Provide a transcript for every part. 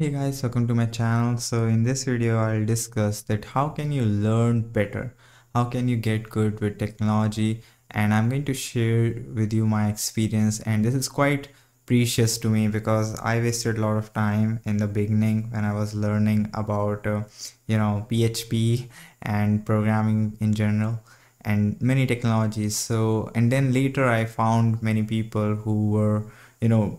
Hey guys, welcome to my channel. So in this video, I'll discuss that how can you learn better? How can you get good with technology? And I'm going to share with you my experience, and this is quite precious to me because I wasted a lot of time in the beginning when I was learning about, PHP and programming in general and many technologies. So, and then later I found many people who were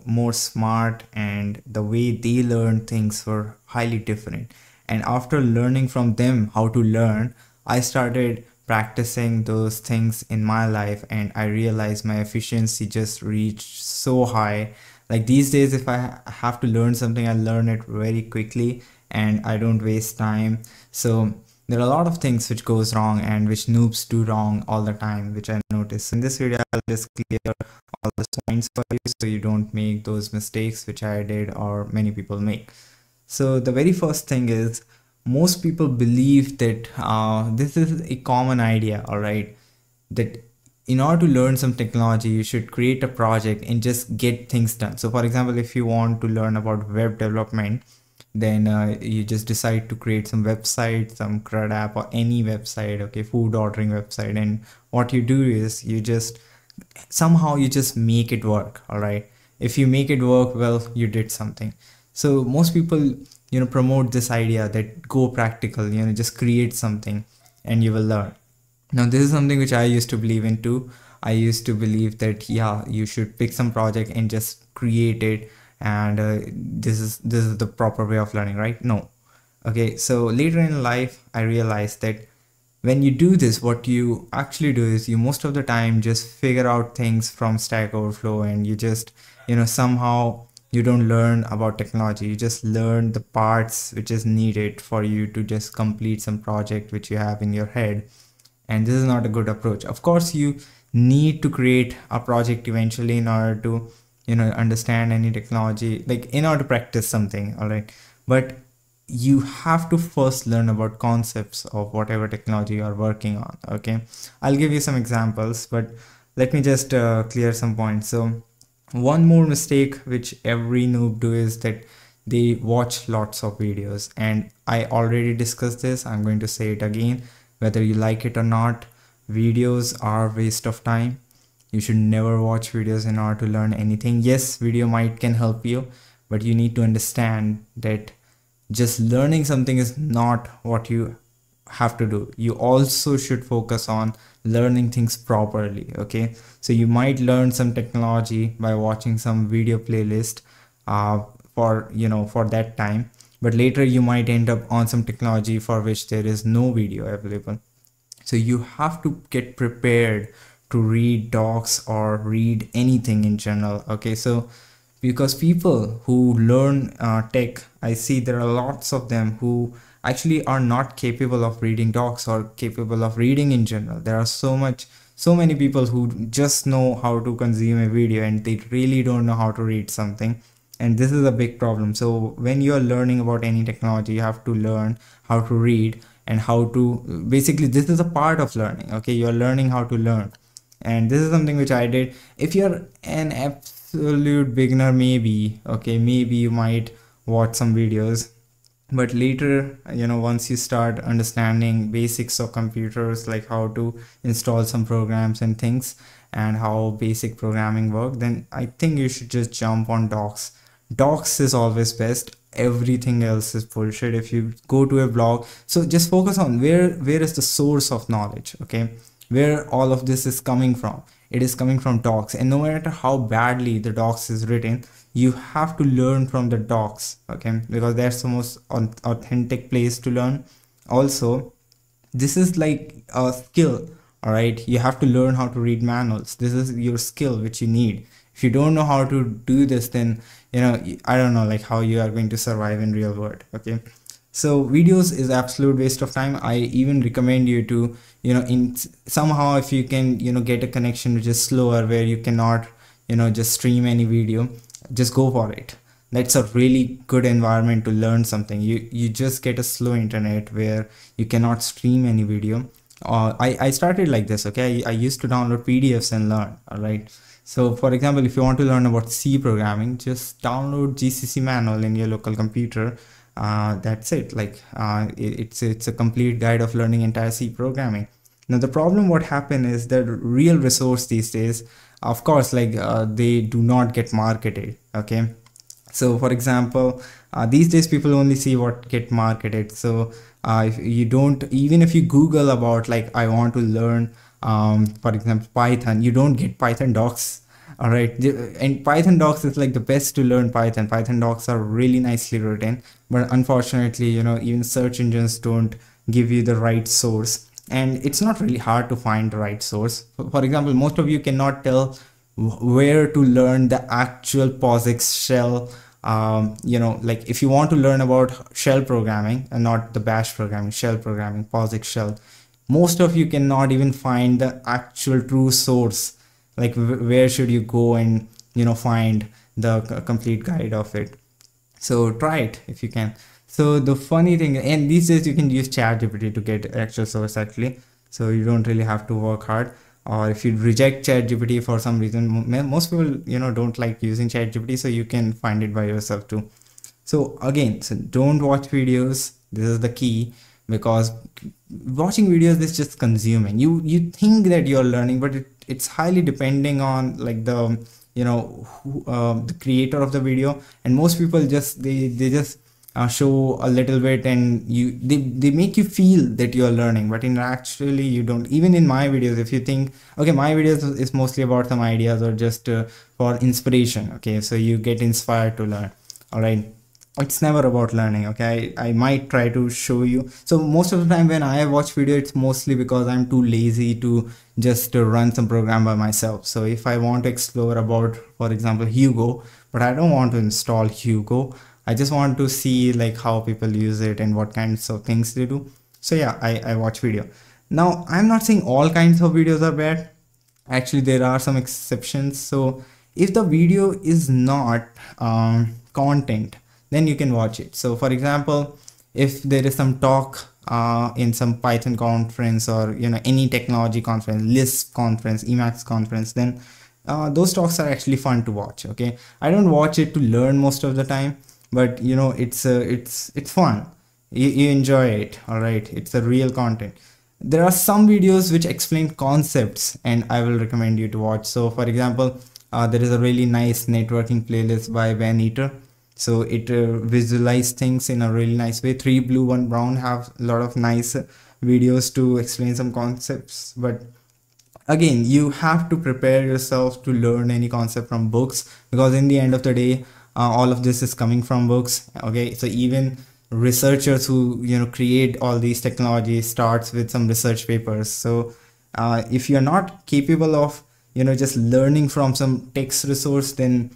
more smart, and the way they learn things were highly different. And after learning from them how to learn, I started practicing those things in my life, and I realized my efficiency just reached so high. Like these days, if I have to learn something, I learn it very quickly and I don't waste time. So there are a lot of things which goes wrong and which noobs do wrong all the time, which I notice. In this video, I'll just clear all the points for you so you don't make those mistakes which I did or many people make. So the very first thing is, most people believe that this is a common idea, all right, that in order to learn some technology, you should create a project and just get things done. So for example, if you want to learn about web development, then you just decide to create some website, some CRUD app or any website, okay, food ordering website. And what you do is you just somehow you just make it work. All right. If you make it work, well, you did something. So most people, promote this idea that go practical, just create something and you will learn. Now, this is something which I used to believe in too. I used to believe that, yeah, you should pick some project and just create it. And this is the proper way of learning, right? No. Okay. So later in life, I realized that when you do this, what you actually do is you most of the time just figure out things from Stack Overflow, and you just, somehow you don't learn about technology. You just learn the parts which is needed for you to just complete some project which you have in your head. And this is not a good approach. Of course, you need to create a project eventually in order to understand any technology, like in order to practice something, all right, but you have to first learn about concepts of whatever technology you are working on. Okay, I'll give you some examples, but let me just clear some points. So one more mistake which every noob do is that they watch lots of videos, and I already discussed this. I'm going to say it again, whether you like it or not, videos are a waste of time. You should never watch videos in order to learn anything. Yes, video can help you, but you need to understand that just learning something is not what you have to do. You also should focus on learning things properly, okay? So you might learn some technology by watching some video playlist for that time, but later you might end up on some technology for which there is no video available. So you have to get prepared to read docs or read anything in general, okay? So because people who learn tech, I see there are lots of them who actually are not capable of reading docs or capable of reading in general. There are so many people who just know how to consume a video and they really don't know how to read something. And this is a big problem. So when you're learning about any technology, you have to learn how to read and how to, basically this is a part of learning, okay? You're learning how to learn. And this is something which I did. If you're an absolute beginner, maybe, okay, maybe you might watch some videos, but later, once you start understanding basics of computers, like how to install some programs and things and how basic programming work, then I think you should just jump on docs. Docs is always best. Everything else is bullshit. If you go to a blog, so just focus on where is the source of knowledge, okay? Where all of this is coming from. It is coming from docs, and no matter how badly the docs is written, you have to learn from the docs, okay? Because that's the most authentic place to learn. Also, this is like a skill, all right? You have to learn how to read manuals. This is your skill which you need. If you don't know how to do this, then, I don't know, like how you are going to survive in real world, okay? So videos is absolute waste of time. I even recommend you to, in somehow if you can, get a connection which is slower where you cannot, just stream any video, just go for it. That's a really good environment to learn something. You just get a slow internet where you cannot stream any video. I started like this, okay? I used to download PDFs and learn, all right? So for example, if you want to learn about C programming, just download GCC manual in your local computer. That's it. Like it's a complete guide of learning entire C programming. Now the problem what happened is that real resource these days, of course, like they do not get marketed. Okay. So for example, these days people only see what get marketed. So if you don't, even if you Google about like, I want to learn, for example, Python, you don't get Python docs. All right. And Python docs is like the best to learn Python. Python docs are really nicely written, but unfortunately, you know, even search engines don't give you the right source. And it's not really hard to find the right source. For example, most of you cannot tell where to learn the actual POSIX shell. You know, like if you want to learn about shell programming and not the bash programming, shell programming, POSIX shell, most of you cannot even find the actual true source. Like where should you go and, you know, find the complete guide of it. So try it if you can. So the funny thing, and these days you can use ChatGPT to get actual source actually. So you don't really have to work hard. Or if you reject ChatGPT for some reason, most people, you know, don't like using ChatGPT, so you can find it by yourself too. So again, so don't watch videos. This is the key, because watching videos is just consuming. You think that you're learning, but it's highly depending on like the, you know, who, the creator of the video. And most people just they just show a little bit, and they make you feel that you're learning, but in actually you don't. Even in my videos, if you think, okay, my videos is mostly about some ideas or just for inspiration, okay, so you get inspired to learn. All right, it's never about learning. Okay, I might try to show you. So most of the time when I watch video, it's mostly because I'm too lazy to just run some program by myself. So if I want to explore about, for example, Hugo, but I don't want to install Hugo, I just want to see like how people use it and what kinds of things they do. So yeah, I watch video. Now I'm not saying all kinds of videos are bad. Actually, there are some exceptions. So if the video is not content, then you can watch it. So for example, if there is some talk in some Python conference, or you know, any technology conference, Lisp conference, Emacs conference, then those talks are actually fun to watch. Okay, I don't watch it to learn most of the time, but you know, it's fun. You enjoy it. All right, it's a real content. There are some videos which explain concepts, and I will recommend you to watch. So for example, there is a really nice networking playlist by Ben Eater. So it visualizes things in a really nice way. 3Blue1Brown have a lot of nice videos to explain some concepts, but again, you have to prepare yourself to learn any concept from books, because in the end of the day, all of this is coming from books. Okay, so even researchers who, you know, create all these technologies starts with some research papers. So if you're not capable of, you know, just learning from some text resource, then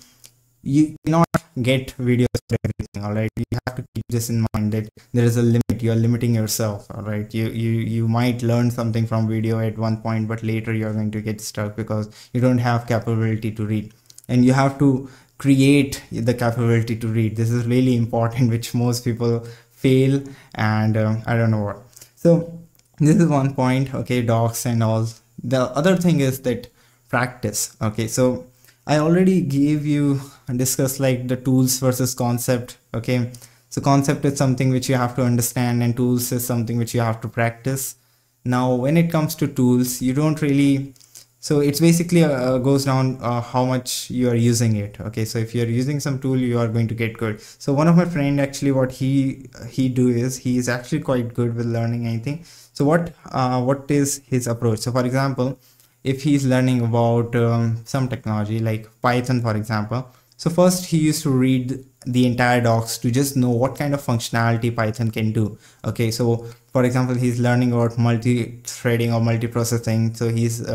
you cannot get videos for everything. All right, you have to keep this in mind, that there is a limit. You're limiting yourself. All right, you might learn something from video at one point, but later you're going to get stuck because you don't have capability to read, and you have to create the capability to read. This is really important, which most people fail, and I don't know what. So this is one point. Okay, docs and all. The other thing is that practice. Okay, so I already gave you and discussed like the tools versus concept. Okay, so concept is something which you have to understand, and tools is something which you have to practice. Now when it comes to tools, you don't really. So it's basically goes down how much you are using it. Okay, so if you're using some tool, you are going to get good. So one of my friend, actually what he do is, he is actually quite good with learning anything. So what is his approach? So for example, if he's learning about some technology like Python, for example, so first he used to read the entire docs to just know what kind of functionality Python can do. Okay, so for example, he's learning about multi-threading or multi-processing. So he's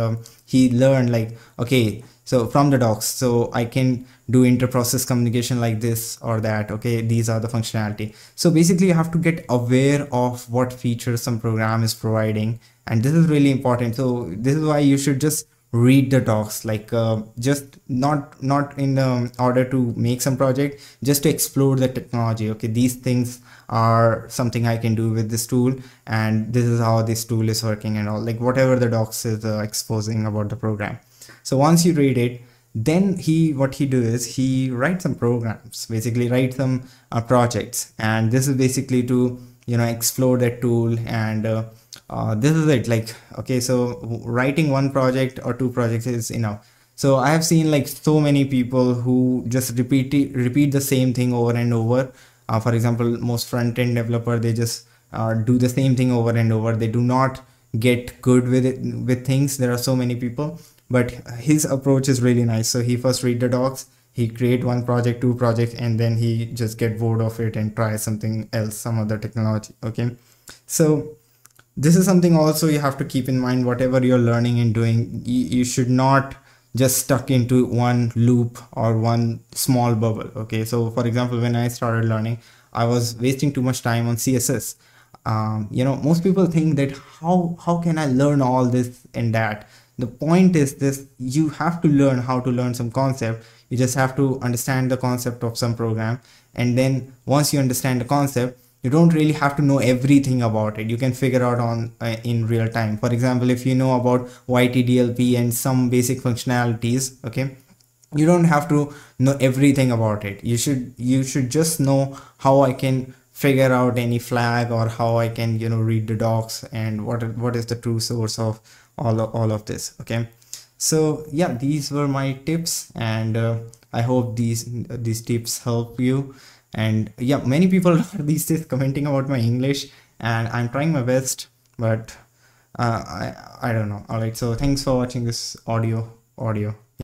he learned like, okay, so from the docs, so I can do inter-process communication like this or that. Okay, these are the functionality. So basically you have to get aware of what features some program is providing, and this is really important. So this is why you should just read the docs, like just not in order to make some project, just to explore the technology. Okay, these things are something I can do with this tool, and this is how this tool is working and all, like whatever the docs is exposing about the program. So once you read it, then what he does is he writes some programs, basically writes some projects, and this is basically to explore that tool. And this is it. Like, okay, so writing one project or two projects is enough. So I have seen like so many people who just repeat the same thing over and over. For example, most front-end developer, they just do the same thing over and over. They do not get good with it, with things. There are so many people, but his approach is really nice. So he first read the docs, he create one project, two projects, and then he just get bored of it and try something else, some other technology. Okay, so this is something also you have to keep in mind. Whatever you're learning and doing, you should not just stuck into one loop or one small bubble. Okay, so for example, when I started learning, I was wasting too much time on CSS. Most people think that how can I learn all this and that? The point is this: you have to learn how to learn some concept. You just have to understand the concept of some program, and then once you understand the concept, you don't really have to know everything about it. You can figure out in real time. For example, if you know about YTDLP and some basic functionalities, okay, you don't have to know everything about it. You should just know how I can figure out any flag, or how I can read the docs, and what is the true source of all of this. Okay, so yeah, these were my tips, and I hope these tips help you. And yeah, many people are these days commenting about my English, and I'm trying my best, but I don't know. All right, so thanks for watching this audio.